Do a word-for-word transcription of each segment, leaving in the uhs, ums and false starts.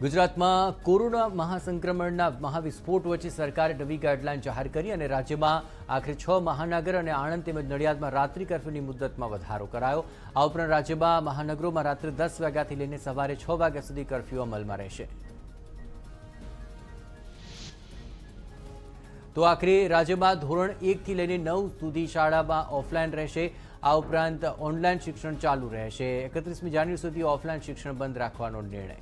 गुजरात में कोरोना महासंक्रमण महाविस्फोट वच्चे सरकार नवी गाइडलाइन जाहिर करी और राज्य में आखिर छ महानगर और आणंद तेमज नडियाद में रात्रि कर्फ्यू की मुद्दत में वधारो करायो। आ उपरांत राज्य में महानगरों में रात्र दस वाग्याथी लईने सवारे छ वाग्या सुधी कर्फ्यू अमल में रहेशे। तो आखिर राज्य में धोरण एक थी लईने नौ सुधी शाला में ऑफलाइन रहेशे। आ उपरांत ऑनलाइन शिक्षण चालू रहेशे। एकत्रीसमी जान्युआरी सुधी ऑफलाइन शिक्षण बंद राखवानो निर्णय।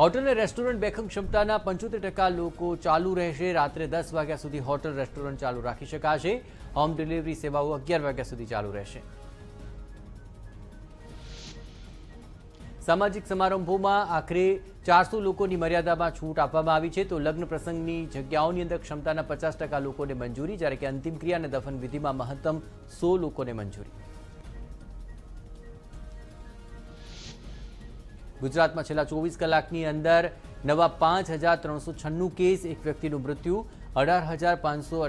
होटल ने रेस्टोरंट बेखम क्षमता पंचोतेर टका लोग चालू रहेशे। रात्रे दस वाग्या सुधी होटल रेस्टोरंट चालू राखी शकाशे। होम डिलिवरी सेवाओं अगियार वाग्या सुधी चालू रहेशे। सामाजिक समारंभों में आखिर चार सौ लोगों की मर्यादा में छूट आपवामां आवी छे। तो लग्न प्रसंग की जग्याओं की अंदर क्षमता पचास टका लोगों ने मंजूरी, ज्यारे कि अंतिम क्रिया ने दफन विधि में महत्तम सौ लोगों ने मंजूरी। गुजरात में छेल्ला चौबीस कलाकनी अंदर नवा पांच हज़ार त्रणसो छन्नु केस, एक व्यक्तिनु मृत्यु। अठार हज़ार पांच सौ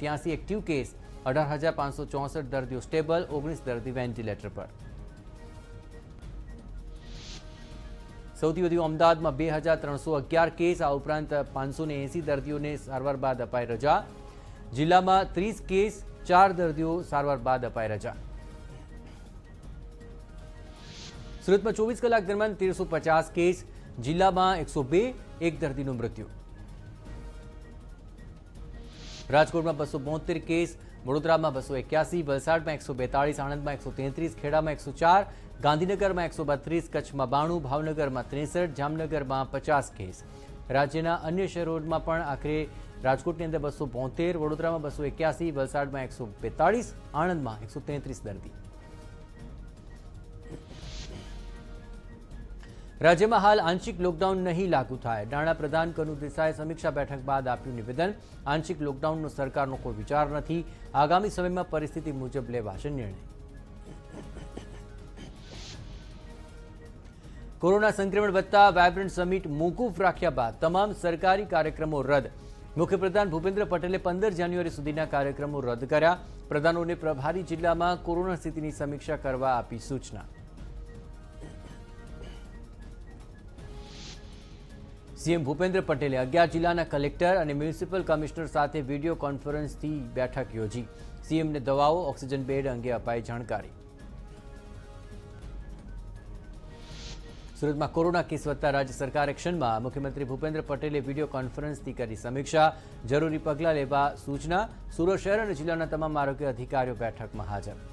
त्यासी एक्टिव केस, अठार हज़ार पांच सौ चौसठ दर्दियों स्टेबल, ओगनीस दर्दी वेन्टिलेटर पर। सौथी वधु अमदावाद में बे हज़ार त्रणसो अगियार केस, आ उपरांत पांच सौ एसी दर्दियों ने सारवार बाद अपाई रजा। जिला में तीस केस, चार दर्दियों सारवार बाद अपाई रजा। सूरत में चौबीस कलाक दरमियान तेर सौ पचास केस, जिला में एक सौ बे, एक दर्दी मृत्यु। राजकोट में बसो बोतेर केस, वडोदरा में बसो इक्यासी, वलसाड में एक सौ बेतालीस, आणंद में एक सौ तेतरीस, खेड़ा में एक सौ चार, गांधीनगर में एक सौ बत्रीस, कच्छ में बाणु, भावनगर में त्रेसठ, जामनगर में पचास केस। राज्यना अन्य शहरों में आखिरे राजकोट अंदर बसो बोतेर, वडोदरा में बसो इक्यासी, वलसाड में एक सौ बेतालीस, आणंद में एक सौ तेतरीस दर्दी। राज्य में हाल आंशिक लॉकडाउन नहीं लागू थाय। नाणाप्रधान कनु देसाई समीक्षा बैठक बाद आप्युं निवेदन। आंशिक लॉकडाउननो सरकारनो कोई विचार नथी। आगामी समय में परिस्थिति मुजब लेवाशे निर्णय। कोरोना संक्रमण वधता वाइब्रंट समिट मोकूफ राख्या बाद तमाम सरकारी कार्यक्रमों रद्द। मुख्यप्रधान भूपेन्द्र पटेले पंदर जान्युआरी सुधीना कार्यक्रमों रद्द कर्या। प्रधानोने प्रभारी जिला में कोरोना स्थितिनी समीक्षा करवा आपी सूचना। सीएम भूपेन्द्र पटेले अगियार जिलाना कलेक्टर और म्युनिसिपल कमिश्नर साथ वीडियो कॉन्फ्रेंस थी बैठक योजी। सीएम ने दवाओं ऑक्सीजन बेड अंगे अपाई जानकारी। सूरत में कोरोना केस वधता राज्य सरकार एक्शन में। मुख्यमंत्री भूपेन्द्र पटेले वीडियो कॉन्फ्रेंस थी करी समीक्षा, जरूरी पगला लेवा सूचना। सूरत शहर और जिलाना तमाम आरोग्य अधिकारी बैठक में हाजर।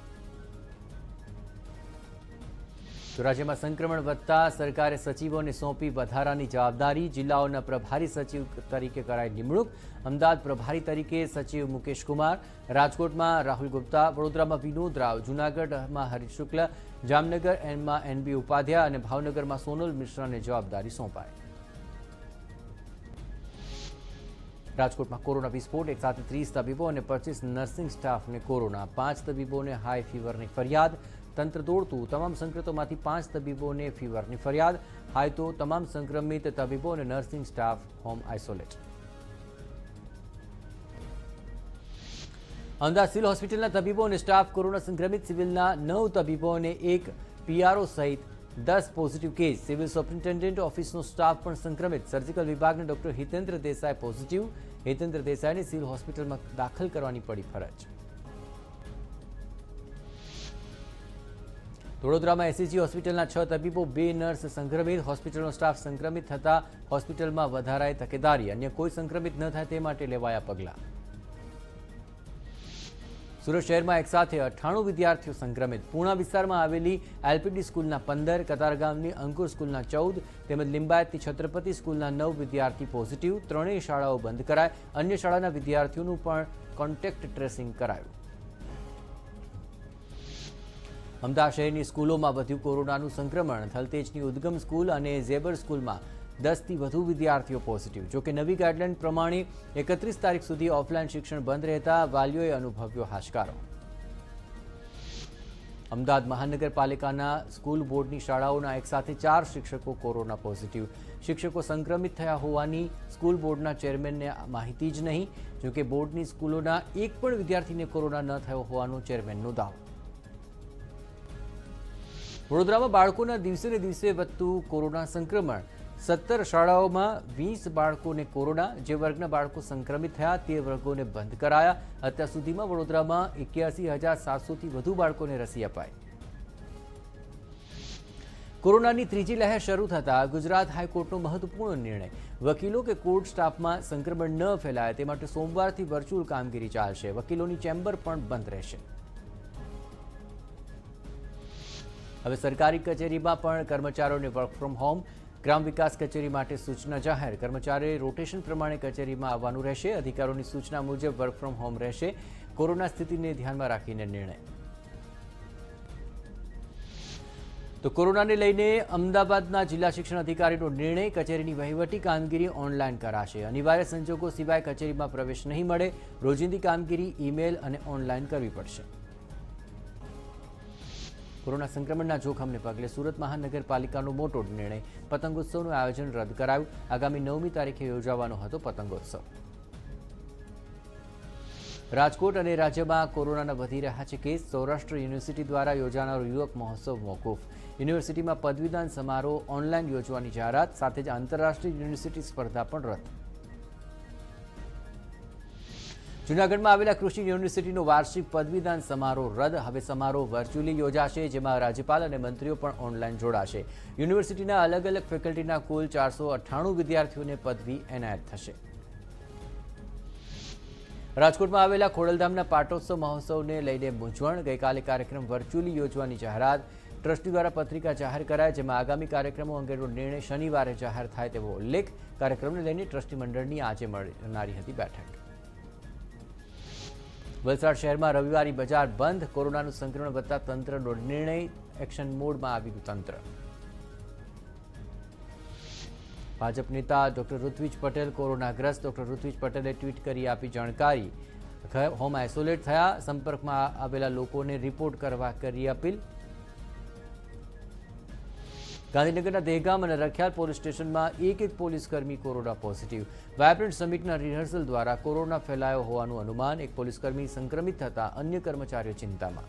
तो राज्य में संक्रमण वधता सरकारे सचिवों ने सौंपी वधारानी जवाबदारी। जिलाओं प्रभारी सचिव तरीके कराई निमणूक। अमदावाद प्रभारी तरीके सचिव मुकेश कुमार, राजकोट में राहुल गुप्ता, वडोदरा में विनोद रव, जूनागढ़ में हरिशुक्ला, जामनगर में एनबी उपाध्याय और भावनगर में सोनल मिश्रा ने जवाबदारी सौंपाई। राजकोट में कोरोना विस्फोट, एक साथ तीस तबीबों और पच्चीस नर्सिंग स्टाफ ने कोरोना, पांच तबीबों ने हाई फीवर की फरियाद। तंत्र दौड़तुं तमाम संक्रमितों में पांच तबीबों ने फीवर की फरियाद। हाई तो तमाम संक्रमित तबीबों और nursing staff home isolate. Amdavad civil hospital तबीबों और स्टाफ कोरोना संक्रमित। सिविल नौ तबीबों ने एक पीआरओ सहित दस positive case. Civil superintendent office staff पर संक्रमित। सर्जिकल विभाग ने डॉक्टर हितेंद्र देसाई पॉजिटिव। हितेंद्र देसाई ने सिविल होस्पिटल में दाखिल करवानी पड़ी फरज। वडोदरा में एससीजी होस्पिटल छ तबीबों, बे नर्स संक्रमित। होस्पिटल स्टाफ संक्रमित थता होस्पिटल में वधाराए तकेदारी। अन्य कोई संक्रमित न थाय ते माटे लेवाया पगला। सूरत शहर में एक साथ अठाणु विद्यार्थी संक्रमित। पूना विस्तार में आवेली एलपीडी स्कूल पंदर, कतारगाम की अंकुर स्कूल चौदह, तेमज लिंबायत की छत्रपति स्कूल नौ विद्यार्थी पॉजिटिव। त्रणेय शालाओ बंद कराय। अन्य शाला विद्यार्थीओनु पण कॉन्टेक्ट ट्रेसिंग करायुं। अमदावाद शहर की स्कूलों में वधु कोरोनानु संक्रमण। थलतेजनी उद्गम स्कूल और जेबर स्कूल में दस थी वधु विद्यार्थीओ पॉजिटिव। जो कि नवी गाइडलाइन प्रमाण एकत्रीस तारीख सुधी ऑफलाइन शिक्षण बंद रहता वालीओए अनुभव्यो हाशकारो। अमदावाद महानगरपालिकाना स्कूल बोर्ड की शालाओना एक साथ चार शिक्षकों कोरोना पॉजिटिव। शिक्षकों संक्रमित थया होवानी स्कूल बोर्डना चेरमेन ने माहिती ज नहीं। जो कि बोर्ड की स्कूलोना एक पण विद्यार्थी ने कोरोना न थयो होवानो चेरमेननो दावो। વડોદરામાં બાળકોના દિવસેને દિવસે વધતું કોરોના સંક્રમણ। સત્તર શાળાઓમાં વીસ બાળકોને કોરોના, જે વર્ગના બાળકો સંક્રમિત થયા તે વર્ગોને બંધ કરાયા। અત્યાર સુધીમાં વડોદરામાં એક્યાસી હજાર સાતસોથી વધુ બાળકોને રસી અપાઈ। કોરોનાની ત્રીજી લહેર શરૂ થતાં ગુજરાત હાઈકોર્ટનો મહત્વપૂર્ણ નિર્ણય। વકીલો કે કોર્ટ સ્ટાફમાં સંક્રમણ ન ફેલાય તે માટે સોમવારથી વર્ચ્યુઅલ કામગીરી ચાલશે। વકીલોની ચેમ્બર પણ બંધ રહેશે। હવે સરકારી કચેરીમાં પણ કર્મચારીઓને વર્ક ફ્રોમ હોમ। ग्राम विकास कचेरी माटे सूचना जाहिर। कर्मचारी रोटेशन प्रमाणे कचेरी में आवानु रहेशे। अधिकारीओनी सूचना मुजब वर्क फ्रॉम होम रहेशे। कोरोना स्थिति ने ध्यान में राखीने निर्णय। तो कोरोना ने लईने अमदावादना जिला शिक्षण अधिकारीनो निर्णय। कचेरीनी वहीवटी कामगीरी ऑनलाइन कराशे। अनिवार्य संजोगों सिवाय कचेरी में प्रवेश नहीं मळे। रोजिंदी कामगीरी ईमेल अने ऑनलाइन करवी पड़शे। कोरोना संक्रमणना जोखमने पगले सूरत महानगरपालिकानो मोटो निर्णय। पतंगोत्सवनुं आयोजन रद्द करायुं। आगामी नवमी तारीखे योजावानो हतो पतंगोत्सव। राजकोट अने राज्यमां कोरोनाना वधी रह्या छे केस। सौराष्ट्र युनिवर्सिटी द्वारा योजानारो युवक महोत्सव मौकूफ। युनिवर्सिटीमां पदवीदान समारोह ऑनलाइन योजवानी जाहरात। साथे ज आंतरराष्ट्रीय युनिवर्सिटी स्पर्धा पण रद्द। जूनागढ़ में आवेला कृषि यूनिवर्सिटी वार्षिक पदवीदान समारोह रद्द। हवे समारोह वर्च्युअली योजाशे, जेमां राज्यपाल अने मंत्रीओ पण ऑनलाइन जोड़ाशे। यूनिवर्सिटीना अलग अलग फेकल्टीना कुल चार सौ अठाणु विद्यार्थीओने पदवी एनायत थशे। राजकोट में आवेला खोडलधामना पाटोत्सव महोत्सवने लईने मूंझवण। गईकाले कार्यक्रम वर्च्युअली योजवानी जाहरात ट्रस्टी द्वारा पत्रिका जाहिर कराई, जेमां आगामी कार्यक्रमों अंगेनो निर्णय शनिवारे जाहिर थाय तेवो उल्लेख। कार्यक्रमने लईने ट्रस्टी मंडळनी आजे મળનારી हती बैठक। वलसाड शहर में रविवारी बजार बंद। कोरोना संक्रमण बढ़ता तंत्र निर्णय। एक्शन मोड में आव्यु तंत्र। भाजप नेता डॉक्टर ऋत्विज पटेल कोरोनाग्रस्त। डॉक्टर ऋत्विज पटेले ट्वीट करी आपी जानकारी। होम आइसोलेट थया। संपर्क में आवेला लोकोने रिपोर्ट करवा करी अपील। गांधीनगरना देहगाम और रखियाल पोलिस स्टेशन में एक एक पोलिसकर्मी कोरोना पॉजिटिव। वाइब्रंट समिटना रिहर्सल द्वारा कोरोना फैलायो होवानुं अनुमान। एक पोलिसकर्मी संक्रमित थता अन्य कर्मचारीओ चिंतामां।